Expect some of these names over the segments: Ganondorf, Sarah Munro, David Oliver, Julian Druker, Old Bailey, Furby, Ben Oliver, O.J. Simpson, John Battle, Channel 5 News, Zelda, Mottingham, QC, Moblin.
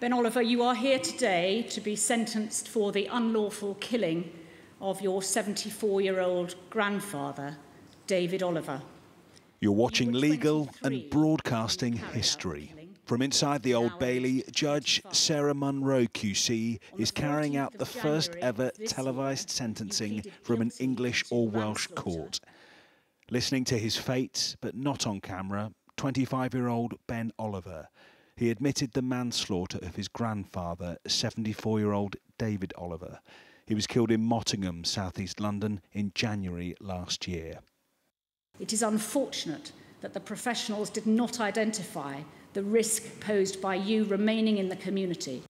Ben Oliver, you are here today to be sentenced for the unlawful killing of your 74-year-old grandfather, David Oliver. You're watching legal and broadcasting history. From inside the Old Bailey, Judge Sarah Munro QC is carrying out the first ever televised sentencing from an English or Welsh court. Listening to his fate, but not on camera, 25-year-old Ben Oliver. He admitted the manslaughter of his grandfather, 74-year-old David Oliver. He was killed in Mottingham, southeast London, in January last year. It is unfortunate that the professionals did not identify the risk posed by you remaining in the community.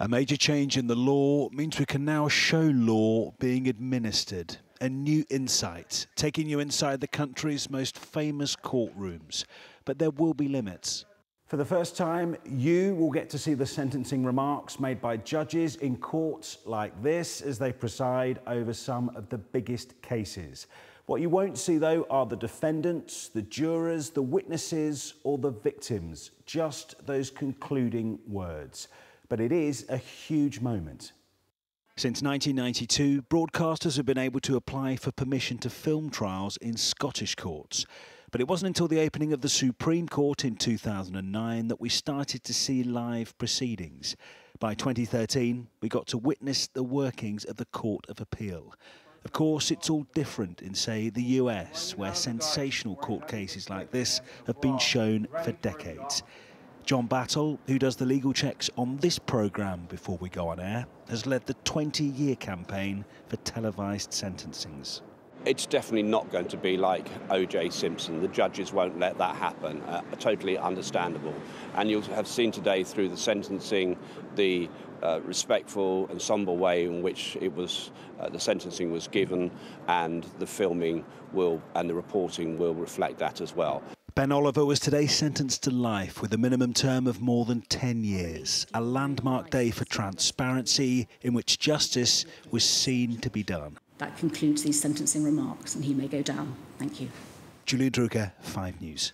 A major change in the law means we can now show law being administered. A new insight, taking you inside the country's most famous courtrooms. But there will be limits. For the first time, you will get to see the sentencing remarks made by judges in courts like this as they preside over some of the biggest cases. What you won't see, though, are the defendants, the jurors, the witnesses or the victims, just those concluding words. But it is a huge moment. Since 1992, broadcasters have been able to apply for permission to film trials in Scottish courts. But it wasn't until the opening of the Supreme Court in 2009 that we started to see live proceedings. By 2013, we got to witness the workings of the Court of Appeal. Of course, it's all different in, say, the US, where sensational court cases like this have been shown for decades. John Battle, who does the legal checks on this programme before we go on air, has led the 20-year campaign for televised sentencings. It's definitely not going to be like O.J. Simpson. The judges won't let that happen. Totally understandable. And you'll have seen today through the sentencing the respectful and sombre way in which it was the sentencing was given, and the filming will and the reporting will reflect that as well. Ben Oliver was today sentenced to life with a minimum term of more than 10 years, a landmark day for transparency in which justice was seen to be done. That concludes these sentencing remarks, and he may go down. Thank you. Julian Druker, 5 News.